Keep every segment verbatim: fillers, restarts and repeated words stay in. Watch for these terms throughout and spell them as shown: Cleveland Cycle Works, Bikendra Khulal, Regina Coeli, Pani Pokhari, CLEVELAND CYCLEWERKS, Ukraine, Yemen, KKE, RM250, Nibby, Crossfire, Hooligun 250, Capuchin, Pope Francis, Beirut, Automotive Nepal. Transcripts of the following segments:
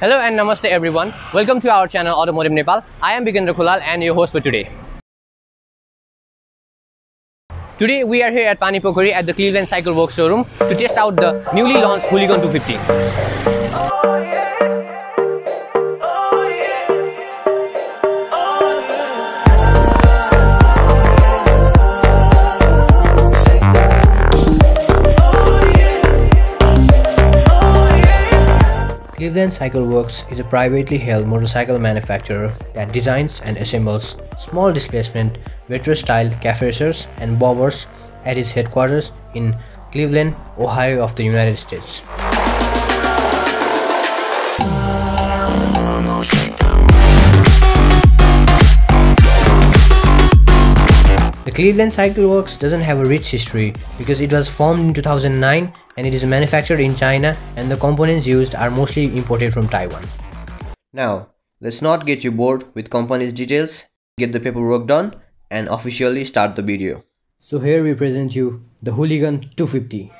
Hello and namaste everyone. Welcome to our channel Automotive Nepal. I am Bikendra Khulal and your host for today. Today we are here at Pani Pokhari at the Cleveland Cycle Works showroom to test out the newly launched Hooligun two fifty. Oh, yeah. Cleveland Cycle Works is a privately held motorcycle manufacturer that designs and assembles small displacement retro-style cafe racers and bobbers at its headquarters in Cleveland, Ohio of the United States. The Cleveland Cycle Works doesn't have a rich history because it was formed in two thousand nine and it is manufactured in China, and the components used are mostly imported from Taiwan. Now, let's not get you bored with company's details, get the paperwork done and officially start the video. So here we present you the Hooligun two fifty.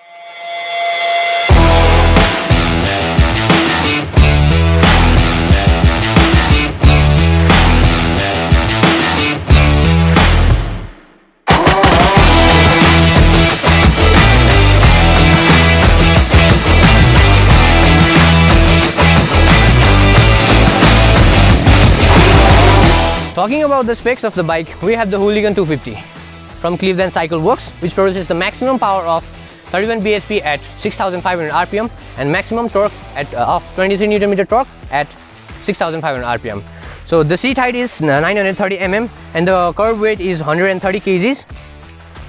Talking about the specs of the bike, we have the Hooligun two fifty from Cleveland Cycle Works, which produces the maximum power of thirty-one B H P at six thousand five hundred R P M and maximum torque at, uh, of twenty-three newton meters torque at six thousand five hundred R P M. So the seat height is nine hundred thirty millimeters and the curb weight is one hundred thirty kilograms.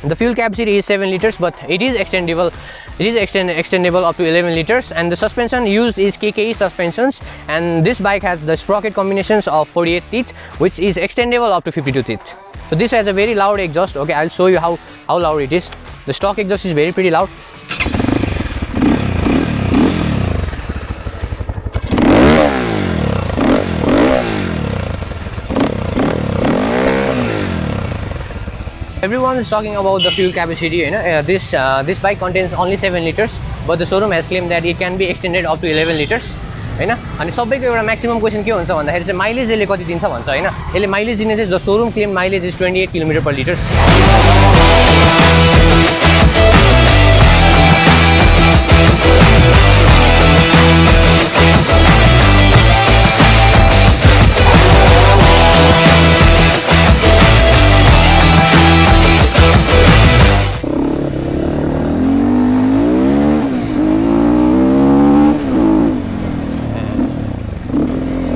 The fuel capacity is seven liters, but it is extendable. It is extend, extendable up to eleven liters, and the suspension used is K K E suspensions, and this bike has the sprocket combinations of forty-eight teeth, which is extendable up to fifty-two teeth. So this has a very loud exhaust. Okay, I'll show you how, how loud it is. The stock exhaust is very pretty loud. Everyone is talking about the fuel capacity, you know, uh, this uh, this bike contains only seven liters, but the showroom has claimed that it can be extended up to eleven liters, you know. And सबैको एउटा maximum question के हुन्छ भन्दाखेरि चाहिँ mileage यसले कति दिन्छ भन्छ, हैन? यसले mileage दिने चाहिँ, the showroom claim mileage is twenty-eight kilometers per liter.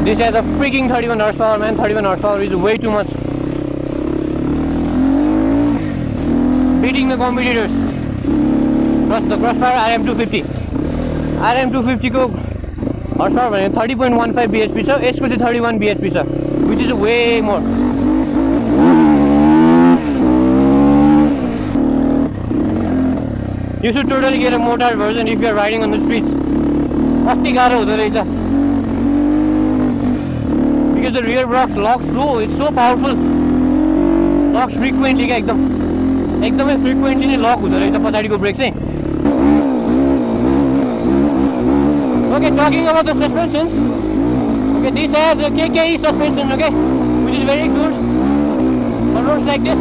This has a freaking thirty-one horsepower, man. thirty-one horsepower is way too much. Beating the competitors. Plus the Crossfire R M two fifty. R M two fifty ko horsepower thirty point one five B H P, sir. It's thirty-one B H P, sir, which is way more. You should totally get a motor version if you are riding on the streets. Asti garo huda rahecha. Because the rear brakes locks so, it's so powerful. Locks frequently, like the, like the way frequently lock with the pasadi brakes. Okay, talking about the suspensions. Okay, this has a K K E suspension, okay, which is very good on roads like this.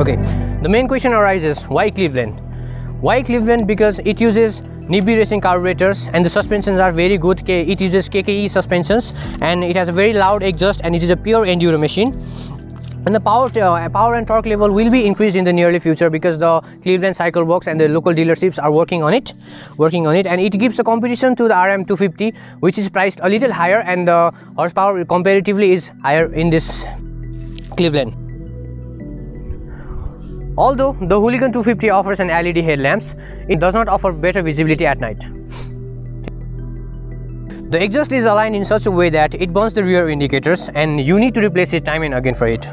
Okay, the main question arises, why Cleveland? Why Cleveland? Because it uses Nibby racing carburetors and the suspensions are very good. It uses K K E suspensions and it has a very loud exhaust and it is a pure enduro machine. And the power, uh, power and torque level will be increased in the nearly future because the Cleveland Cycle Works and the local dealerships are working on it, working on it, and it gives the competition to the R M two fifty, which is priced a little higher, and the horsepower comparatively is higher in this Cleveland. Although the Hooligun two fifty offers an L E D headlamps, it does not offer better visibility at night. The exhaust is aligned in such a way that it burns the rear indicators, and you need to replace it time and again for it.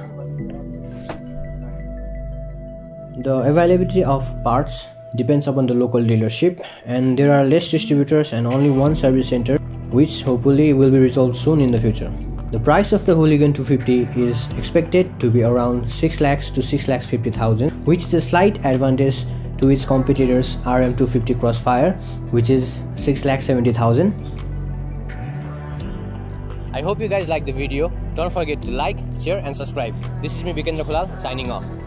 The availability of parts depends upon the local dealership, and there are less distributors and only one service center, which hopefully will be resolved soon in the future. The price of the Hooligun two fifty is expected to be around six lakhs to six lakhs fifty thousand, which is a slight advantage to its competitors R M two fifty Crossfire, which is six lakhs seventy thousand. I hope you guys liked the video. Don't forget to like, share and subscribe. This is me, Bikendra Khulal, signing off.